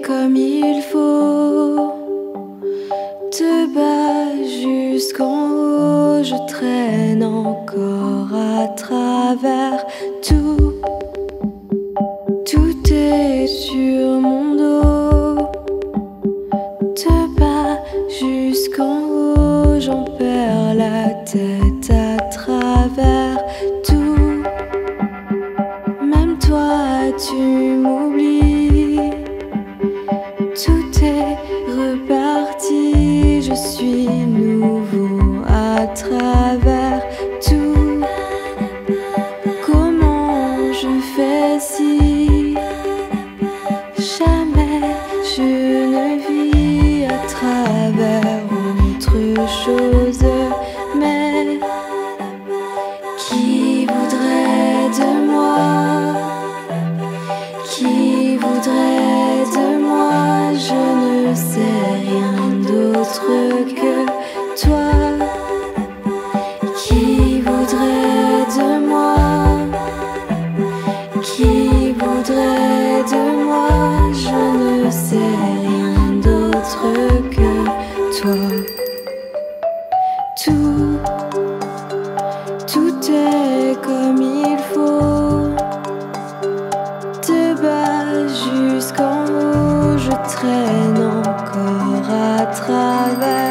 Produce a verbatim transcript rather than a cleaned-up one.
t'aimer comme il faut. Te bats jusqu'en haut, je traîne encore à travers tout. Tout est sur mon dos. Te bats jusqu'en haut, j'en perds la tête à travers tout. Même toi, tu m'oublies. Tout est reparti, je suis nouveau à travers tout. Comment je fais si jamais je ne vis à travers autre chose, mais qui voudrait de moi, qui voudrait de moi, je ne sais rien d'autre que toi. Qui voudrait de moi, qui voudrait de moi, je ne sais rien d'autre que toi. Tout, tout est comme il faut. Te bats jusqu'en haut, je traîne encore à travers.